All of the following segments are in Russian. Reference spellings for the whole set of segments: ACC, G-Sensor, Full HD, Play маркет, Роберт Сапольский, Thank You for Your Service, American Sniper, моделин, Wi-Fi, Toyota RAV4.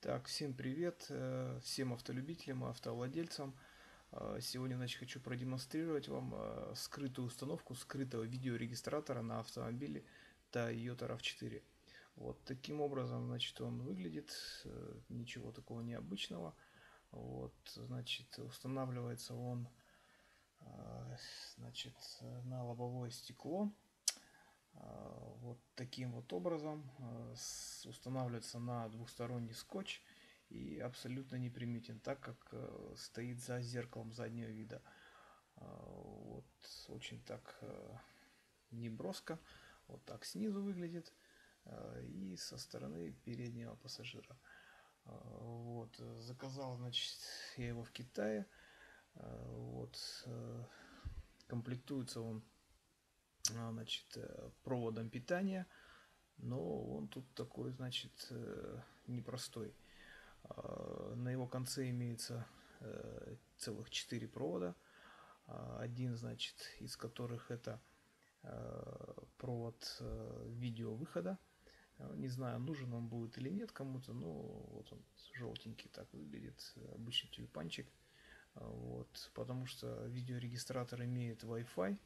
Так, всем привет, всем автолюбителям, автовладельцам. Сегодня, значит, хочу продемонстрировать вам скрытую установку скрытого видеорегистратора на автомобиле Toyota RAV4. Вот таким образом, значит, он выглядит, ничего такого необычного. Вот, значит, устанавливается он, значит, на лобовое стекло. Вот таким вот образом устанавливается на двухсторонний скотч и абсолютно неприметен, так как стоит за зеркалом заднего вида. Вот очень так неброско, вот так снизу выглядит и со стороны переднего пассажира. Вот заказал, значит, я его в Китае. Вот комплектуется он, значит, проводом питания, но он тут такой, значит, непростой. На его конце имеется целых 4 провода, один, значит, из которых это провод видеовыхода. Не знаю, нужен он будет или нет кому-то, но вот он желтенький так выглядит, обычный тюльпанчик. Вот, потому что видеорегистратор имеет Wi-Fi.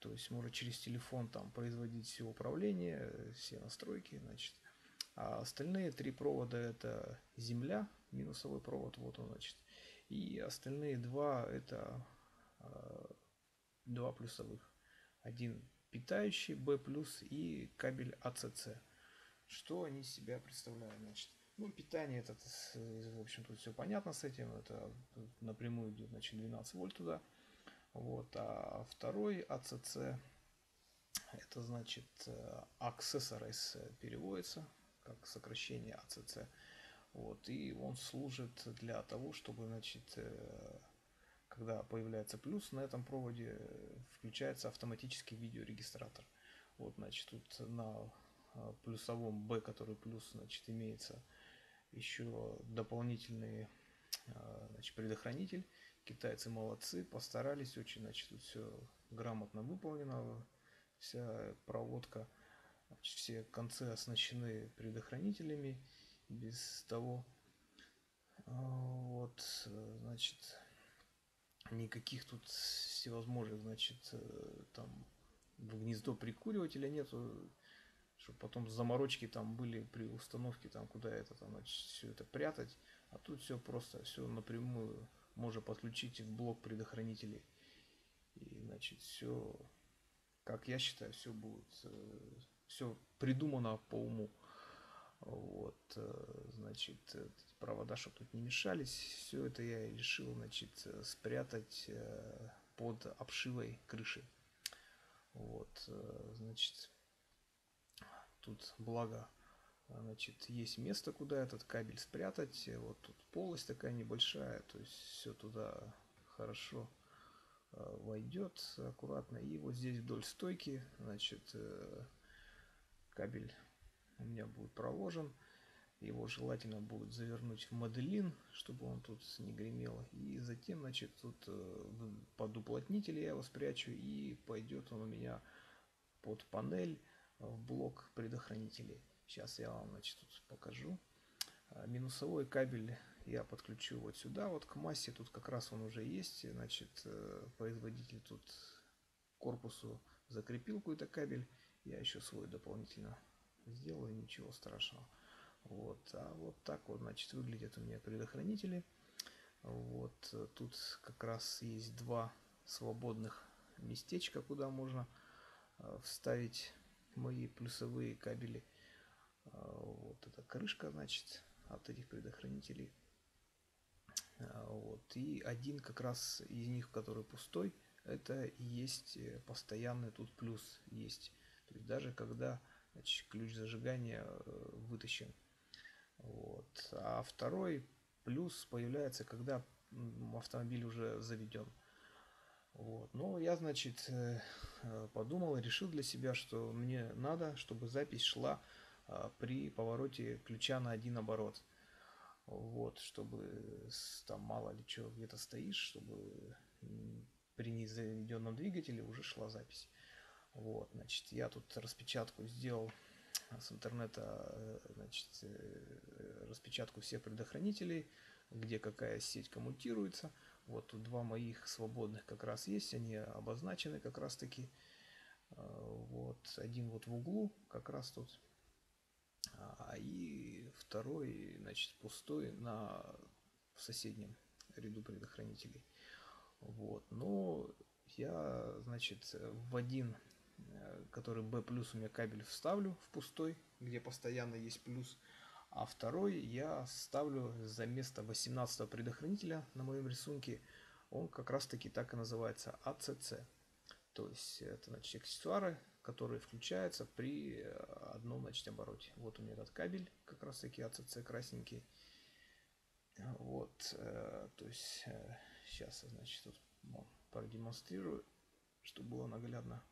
То есть можно через телефон там производить все управление, все настройки, значит. А остальные 3 провода — это земля, минусовой провод, вот он, значит. И остальные 2 это 2 плюсовых. Один питающий B+, и кабель ACC. Что они из себя представляют, значит? Ну, питание это, в общем-то, все понятно с этим. Это напрямую идет, значит, 12 вольт туда. Вот, а второй ACC, это, значит, Accessories переводится, как сокращение ACC. Вот, и он служит для того, чтобы, значит, когда появляется плюс на этом проводе, включается автоматический видеорегистратор. Вот, значит, тут на плюсовом B, который плюс, значит, имеется еще дополнительные, значит, предохранитель. Китайцы молодцы, постарались очень, значит, тут все грамотно выполнено, вся проводка, значит, все концы оснащены предохранителями без того, вот, значит, никаких тут всевозможных, значит, там в гнездо прикуривателя нету, чтобы потом заморочки там были при установке, там куда это, там, значит, все это прятать. А тут все просто, все напрямую можно подключить в блок предохранителей. И, значит, все, как я считаю, все будет, все придумано по уму. Вот, значит, провода, чтобы тут не мешались, все это я решил, значит, спрятать под обшивой крыши. Вот, значит, тут благо, значит, есть место, куда этот кабель спрятать. Вот тут полость такая небольшая, то есть все туда хорошо войдет аккуратно. И вот здесь вдоль стойки, значит, кабель у меня будет проложен. Его желательно будет завернуть в моделин, чтобы он тут не гремел. И затем, значит, тут под уплотнитель я его спрячу, и пойдет он у меня под панель в блок предохранителей. Сейчас я вам, значит, тут покажу. Минусовой кабель я подключу вот сюда, вот к массе. Тут как раз он уже есть. Значит, производитель тут к корпусу закрепил какой-то кабель. Я еще свой дополнительно сделаю, ничего страшного. Вот, а вот так вот, значит, выглядят у меня предохранители. Вот тут как раз есть 2 свободных местечка, куда можно вставить мои плюсовые кабели. Вот эта крышка, значит, от этих предохранителей. Вот, и один как раз из них, который пустой, это и есть постоянный тут плюс есть. То есть даже когда, значит, ключ зажигания вытащен. Вот, а второй плюс появляется, когда автомобиль уже заведен. Вот. Но я, значит, подумал и решил для себя, что мне надо, чтобы запись шла при повороте ключа на 1 оборот. Вот, чтобы там мало ли что где-то стоишь, чтобы при незаведенном двигателе уже шла запись. Вот, значит, я тут распечатку сделал с интернета, значит, распечатку всех предохранителей, где какая сеть коммутируется. Вот тут два моих свободных как раз есть, они обозначены как раз таки. Вот один вот в углу как раз тут, и второй, значит, пустой на в соседнем ряду предохранителей. Вот, но я, значит, в один, который B+, у меня кабель вставлю в пустой, где постоянно есть плюс, а второй я ставлю за место 18-го предохранителя на моем рисунке. Он как раз таки так и называется, ACC. То есть это, значит, аксессуары, которые включаются при одном, значит, обороте. Вот у меня этот кабель как раз таки ACC красненький. Вот, то есть сейчас, значит, тут продемонстрирую, чтобы было наглядно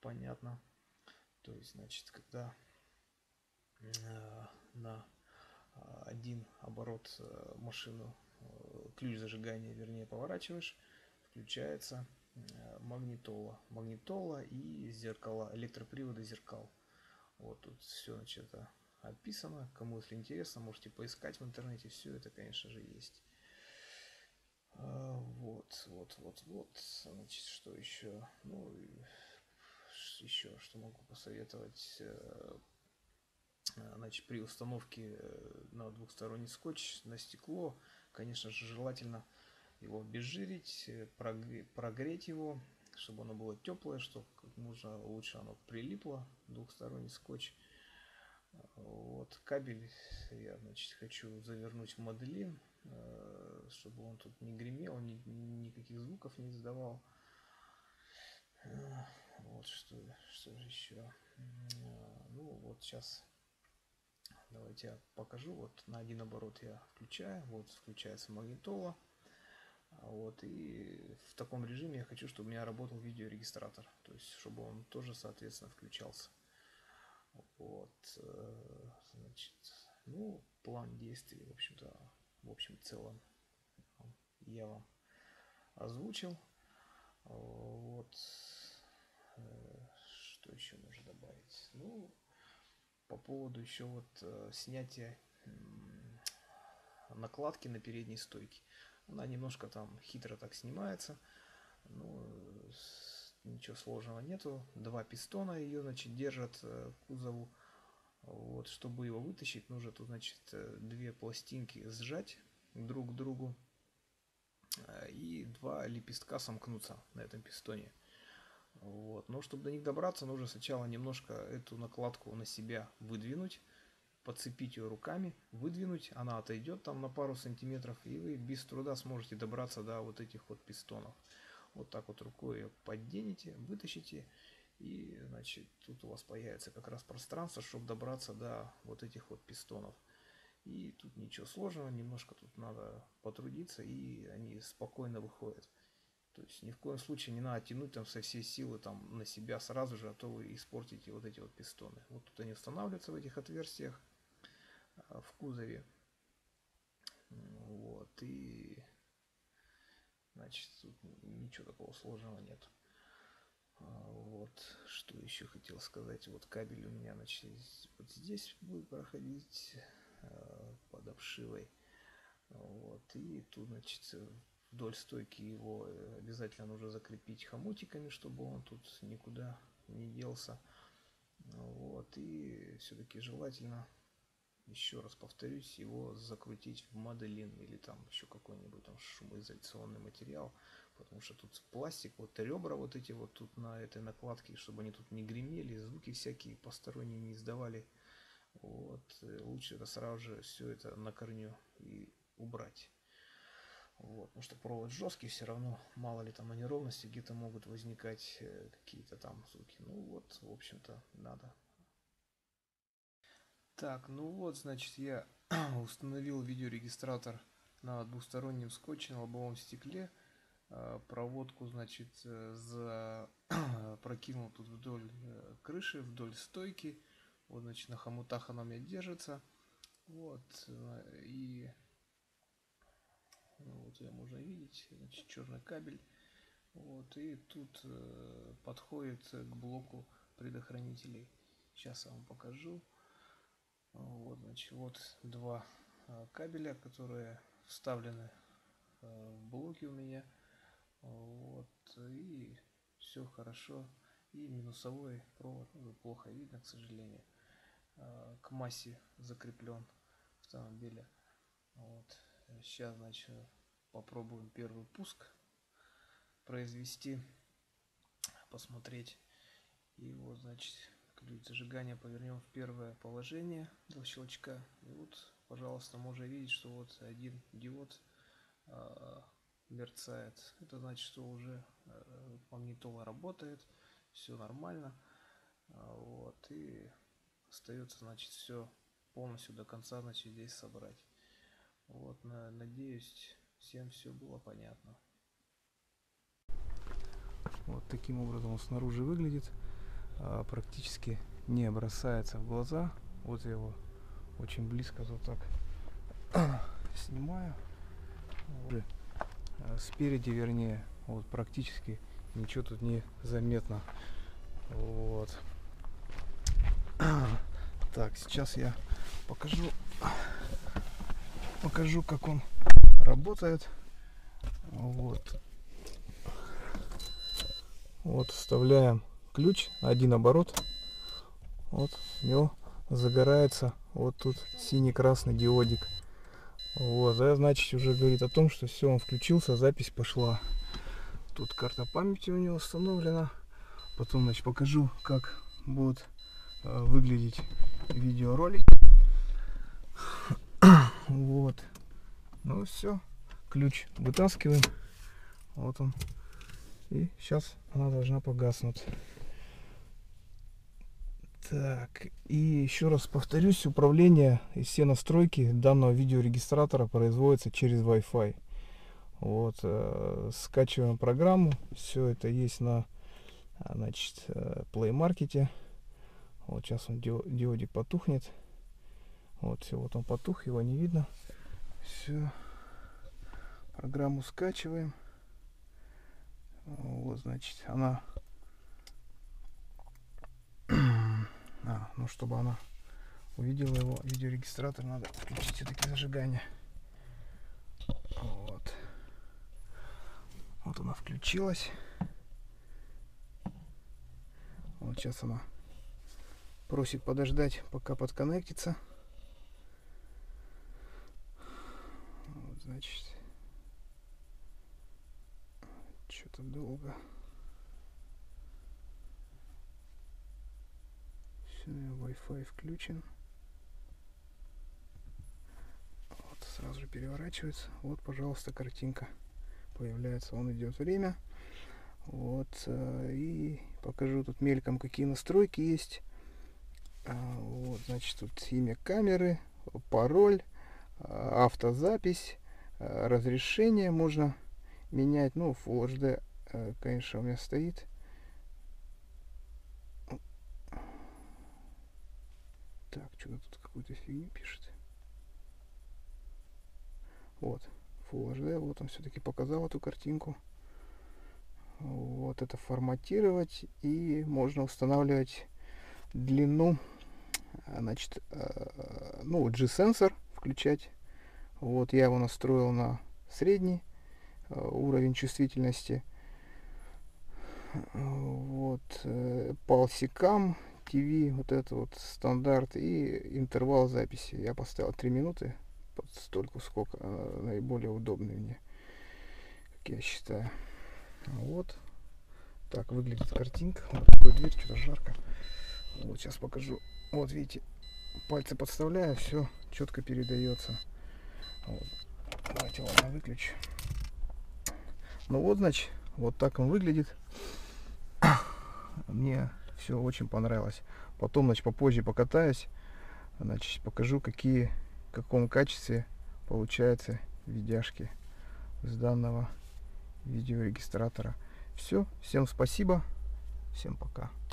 понятно. То есть, значит, когда на один оборот машину, ключ зажигания, вернее, поворачиваешь, включается магнитола, и зеркала, электроприводы зеркал. Вот тут все, значит, это описано. Кому если интересно, можете поискать в интернете. Все это, конечно же, есть. Значит, что еще? Ну, еще что могу посоветовать. Значит, при установке на двухсторонний скотч на стекло, конечно же, желательно его обезжирить, прогреть его, чтобы оно было теплое, чтобы как можно лучше оно прилипло, двухсторонний скотч. Вот кабель я, значит, хочу завернуть в моделин, чтобы он тут не гремел, никаких звуков не издавал. Вот что же еще. Ну вот сейчас давайте я покажу. Вот на один оборот я включаю, вот включается магнитола. Вот, и в таком режиме я хочу, чтобы у меня работал видеорегистратор, то есть чтобы он тоже, соответственно, включался. Вот, значит, ну, план действий, в общем-то, в общем целом я вам озвучил. Вот, что еще можно добавить? Ну, по поводу еще вот снятия накладки на передней стойке. Она немножко там хитро так снимается, но ничего сложного нету. Два пистона ее, значит, держат к кузову. Вот, чтобы его вытащить, нужно тут, значит, две пластинки сжать друг к другу и два лепестка сомкнуться на этом пистоне. Вот, но чтобы до них добраться, нужно сначала немножко эту накладку на себя выдвинуть, подцепить ее руками, выдвинуть, она отойдет там на пару сантиметров, и вы без труда сможете добраться до вот этих вот пистонов. Вот так вот рукой ее подденете, вытащите, и, значит, тут у вас появится как раз пространство, чтобы добраться до вот этих вот пистонов. И тут ничего сложного, немножко тут надо потрудиться, и они спокойно выходят. То есть ни в коем случае не надо тянуть там со всей силы там на себя сразу же, а то вы испортите вот эти вот пистоны. Вот тут они устанавливаются в этих отверстиях в кузове. Вот, и, значит, тут ничего такого сложного нет. Вот, что еще хотел сказать. Вот кабель у меня, значит, вот здесь будет проходить под обшивой. Вот, и тут, значит, вдоль стойки его обязательно нужно закрепить хомутиками, чтобы он тут никуда не делся. Вот, и все-таки желательно, еще раз повторюсь, его закрутить в моделин или там еще какой-нибудь там шумоизоляционный материал, потому что тут пластик, вот ребра вот эти вот тут на этой накладке, чтобы они тут не гремели, звуки всякие посторонние не издавали. Вот, лучше это сразу же все это на корню и убрать. Вот, потому что провод жесткий, все равно мало ли там на неровности где-то могут возникать какие-то там звуки. Ну вот, в общем-то, надо. Так, ну вот, значит, я установил видеорегистратор на двухстороннем скотче на лобовом стекле. Проводку, значит, прокинул тут вдоль крыши, вдоль стойки. Вот, значит, на хомутах она у меня держится. Вот, и вот ее можно видеть, значит, черный кабель. Вот, и тут подходит к блоку предохранителей. Сейчас я вам покажу. Вот, значит, вот два кабеля, которые вставлены в блоки у меня. Вот, и все хорошо. И минусовой провод, ну, плохо видно, к сожалению, к массе закреплен автомобиля. Вот. Сейчас, значит, попробуем первый пуск произвести, посмотреть. И вот, значит, ключ зажигания повернем в первое положение до щелчка. И вот, пожалуйста, можно видеть, что вот один диод мерцает. Это значит, что уже магнитола работает, все нормально. Вот, и остается, значит, все полностью до конца, значит, здесь собрать. Вот, надеюсь, всем все было понятно. Вот таким образом он снаружи выглядит, практически не бросается в глаза. Вот я его очень близко вот так снимаю. Вот. Спереди, вернее, вот практически ничего тут не заметно. Вот. Так, сейчас я покажу, как он работает. Вот. Вот вставляем ключ, один оборот. Вот у него загорается вот тут синий-красный диодик. Вот, это значит уже говорит о том, что все, он включился, запись пошла. Тут карта памяти у него установлена. Потом, значит, покажу, как будут выглядеть видеоролики. Вот. Ну все, ключ вытаскиваем. Вот он. И сейчас она должна погаснуть. Так, и еще раз повторюсь, управление и все настройки данного видеорегистратора производятся через Wi-Fi. Вот, скачиваем программу, все это есть на, значит, Play маркете. Вот сейчас он, диодик потухнет. Вот, все, вот он потух, его не видно. Все, программу скачиваем. Вот, значит, она, ну, чтобы она увидела его, видеорегистратор, надо включить все-таки зажигание. Вот. Вот она включилась. Вот сейчас она просит подождать, пока подконнектится. Вот, значит, что-то долго. Все, Wi-Fi включен. Вот, сразу же переворачивается. Вот, пожалуйста, картинка появляется. Он идет время. Вот, и покажу тут мельком, какие настройки есть. Вот, значит, тут имя камеры, пароль, автозапись, разрешение можно менять, ну, Full HD, конечно, у меня стоит. Так, что-то тут какую-то фигню пишет. Вот, Full HD, вот он все-таки показал эту картинку. Вот это форматировать, и можно устанавливать длину, значит, ну, G-Sensor включать. Вот, я его настроил на средний уровень чувствительности. Вот, по секам TV, вот это вот стандарт, и интервал записи я поставил 3 минуты, столько, сколько наиболее удобный мне, как я считаю. Вот так выглядит картинка. Вот такая дверь, что-то жарко. Вот сейчас покажу. Вот видите, пальцы подставляю, все четко передается. Вот. Давайте, ладно, выключу. Ну вот, значит, вот так он выглядит. Мне все очень понравилось. Потом, значит, попозже покатаюсь, значит, покажу, какие, в каком качестве получаются видяшки с данного видеорегистратора. Все, всем спасибо, всем пока.